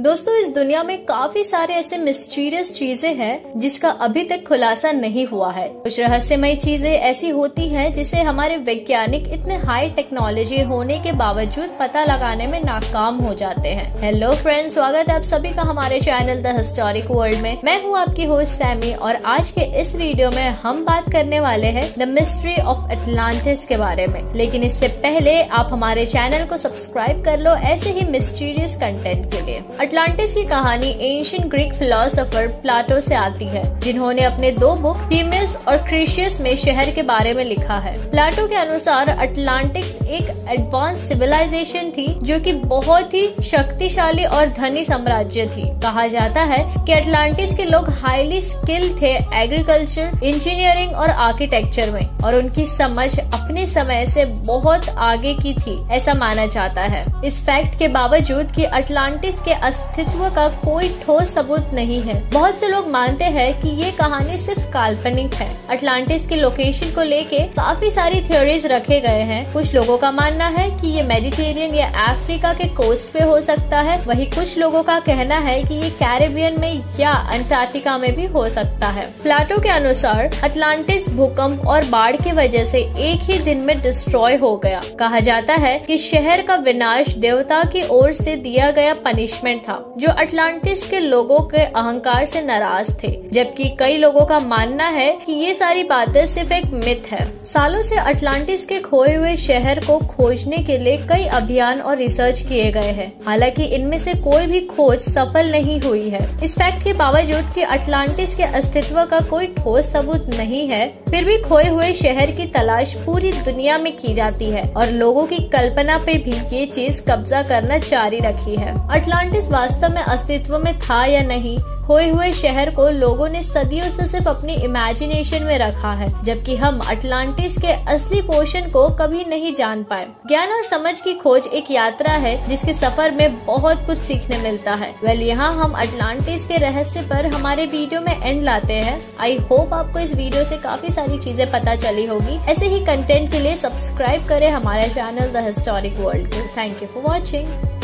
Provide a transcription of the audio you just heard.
दोस्तों इस दुनिया में काफी सारे ऐसे मिस्टीरियस चीजें हैं जिसका अभी तक खुलासा नहीं हुआ है। कुछ रहस्यमय चीजें ऐसी होती हैं जिसे हमारे वैज्ञानिक इतने हाई टेक्नोलॉजी होने के बावजूद पता लगाने में नाकाम हो जाते हैं। हेलो फ्रेंड्स, स्वागत है आप सभी का हमारे चैनल द हिस्टोरिक वर्ल्ड में। मैं हूँ आपकी होस्ट सैमी और आज के इस वीडियो में हम बात करने वाले है द मिस्ट्री ऑफ अटलांटिस के बारे में। लेकिन इससे पहले आप हमारे चैनल को सब्सक्राइब कर लो ऐसे ही मिस्टीरियस कंटेंट के लिए। अटलांटिस की कहानी एंशिएंट ग्रीक फिलोसोफर प्लाटो से आती है, जिन्होंने अपने दो बुक टीमेस और क्रिशियस में शहर के बारे में लिखा है। प्लाटो के अनुसार अटलांटिस एक एडवांस सिविलाइजेशन थी जो कि बहुत ही शक्तिशाली और धनी साम्राज्य थी। कहा जाता है कि अटलांटिस के लोग हाईली स्किल थे एग्रीकल्चर, इंजीनियरिंग और आर्किटेक्चर में, और उनकी समझ अपने समय से बहुत आगे की थी ऐसा माना जाता है। इस फैक्ट के बावजूद कि अटलांटिस के अस्तित्व का कोई ठोस सबूत नहीं है, बहुत से लोग मानते हैं कि ये कहानी सिर्फ काल्पनिक है। अटलांटिस के लोकेशन को लेके काफी सारी थ्योरीज रखे गए हैं। कुछ लोगों का मानना है कि ये मेडिटेरियन या अफ्रीका के कोस्ट पे हो सकता है, वहीं कुछ लोगों का कहना है कि ये कैरिबियन में या अंटार्कटिका में भी हो सकता है। प्लाटो के अनुसार अटलांटिस भूकंप और बाढ़ की वजह से एक ही दिन में डिस्ट्रॉय हो गया। कहा जाता है कि शहर का विनाश देवता की ओर से दिया गया पनिशमेंट था, जो अटलांटिस के लोगों के अहंकार से नाराज थे, जबकि कई लोगों का मानना है कि ये सारी बातें सिर्फ एक मिथ है। सालों से अटलांटिस के खोए हुए शहर को खोजने के लिए कई अभियान और रिसर्च किए गए हैं, हालांकि इनमें से कोई भी खोज सफल नहीं हुई है। इस फैक्ट के बावजूद कि अटलांटिस के अस्तित्व का कोई ठोस सबूत नहीं है, फिर भी खोए हुए शहर की तलाश पूरी दुनिया में की जाती है और लोगों की कल्पना पे भी ये चीज कब्जा करना जारी रखी है। अटलांटिस वास्तव में अस्तित्व में था या नहीं, खोए हुए शहर को लोगों ने सदियों से सिर्फ अपनी इमेजिनेशन में रखा है, जबकि हम अटलांटिस के असली पोषण को कभी नहीं जान पाए। ज्ञान और समझ की खोज एक यात्रा है जिसके सफर में बहुत कुछ सीखने मिलता है। वेल, यहाँ हम अटलांटिस के रहस्य पर हमारे वीडियो में एंड लाते हैं। आई होप आपको इस वीडियो से काफी सारी चीजें पता चली होगी। ऐसे ही कंटेंट के लिए सब्सक्राइब करें हमारा चैनल द हिस्टोरिक वर्ल्ड को। Thank you for watching.